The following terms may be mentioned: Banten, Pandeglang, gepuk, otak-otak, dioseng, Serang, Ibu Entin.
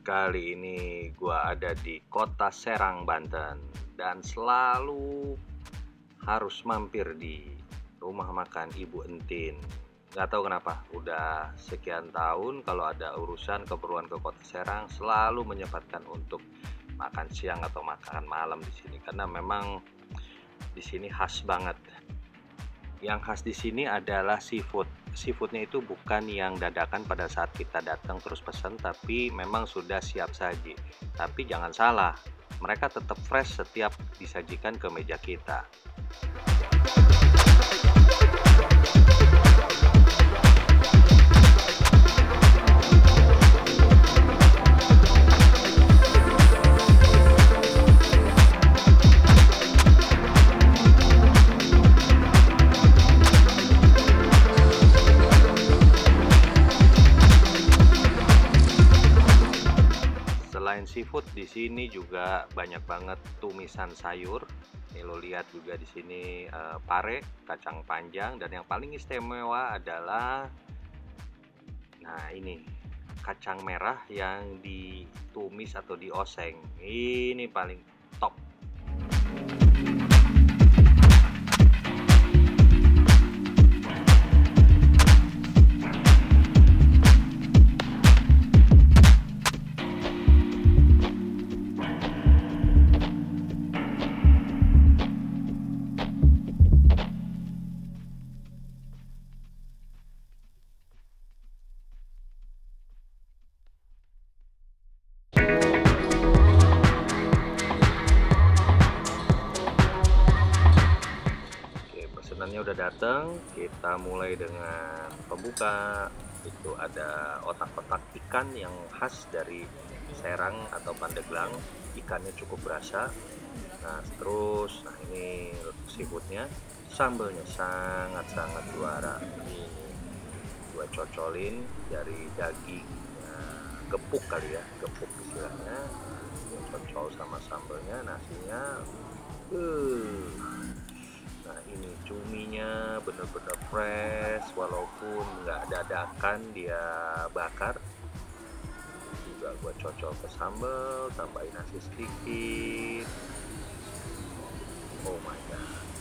Kali ini gua ada di kota Serang, Banten, dan selalu harus mampir di rumah makan Ibu Entin. Gak tahu kenapa, udah sekian tahun kalau ada urusan keperluan ke kota Serang selalu menyempatkan untuk makan siang atau makan malam di sini, karena memang di sini khas banget. Yang khas di sini adalah seafood. Seafoodnya itu bukan yang dadakan pada saat kita datang terus pesan, tapi memang sudah siap saji. Tapi jangan salah, mereka tetap fresh setiap disajikan ke meja kita. Seafood di sini juga banyak banget tumisan sayur. Nih lo lihat juga di sini pare, kacang panjang, dan yang paling istimewa adalah ini kacang merah yang ditumis atau dioseng. Ini paling top. Udah datang, kita mulai dengan pembuka. Itu ada otak-otak ikan yang khas dari Serang atau Pandeglang. Ikannya cukup berasa. Nah ini seafoodnya, sambalnya sangat-sangat juara. Ini gua cocolin dari daging gepuk kali ya, gepuk istilahnya. Gua cocol sama sambalnya, nasinya. Nah ini cuminya bener-bener fresh, walaupun nggak dadakan dia bakar. Juga gua cocol ke sambal, tambahin nasi sedikit. Oh my god.